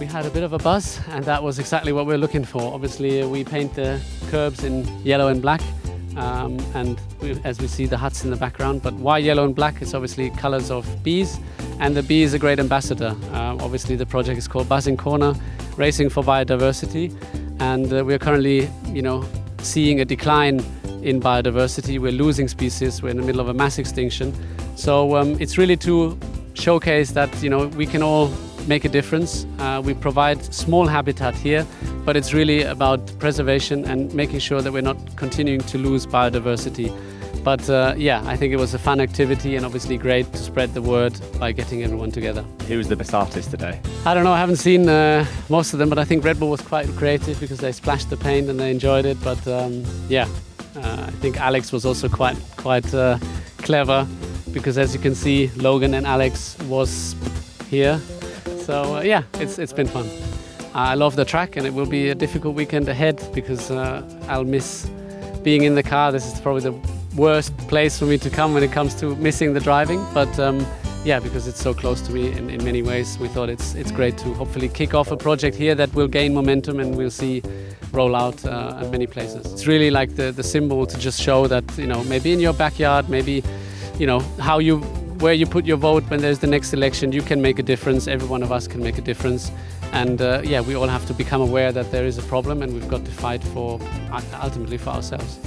We had a bit of a buzz, and that was exactly what we were looking for. Obviously, we paint the curbs in yellow and black, and as we see the huts in the background. But why yellow and black? It's obviously colors of bees, and the bee is a great ambassador. Obviously, the project is called Buzzing Corner, Racing for Biodiversity, and we're currently, seeing a decline in biodiversity. We're losing species. We're in the middle of a mass extinction. So it's really to showcase that we can all make a difference. We provide small habitat here, but it's really about preservation and making sure that we're not continuing to lose biodiversity. But yeah, I think it was a fun activity and obviously great to spread the word by getting everyone together. Who was the best artist today? I don't know, I haven't seen most of them, but I think Red Bull was quite creative because they splashed the paint and they enjoyed it. But yeah, I think Alex was also quite clever because, as you can see, Logan and Alex was here. So yeah, it's been fun. I love the track, and it will be a difficult weekend ahead because I'll miss being in the car. This is probably the worst place for me to come when it comes to missing the driving, but yeah, because it's so close to me in many ways, we thought it's great to hopefully kick off a project here that will gain momentum and we'll see roll out at many places. It's really like the symbol to just show that maybe in your backyard, maybe how you where you put your vote when there's the next election, you can make a difference. Every one of us can make a difference, and yeah, we all have to become aware that there is a problem, and we've got to fight for ultimately for ourselves.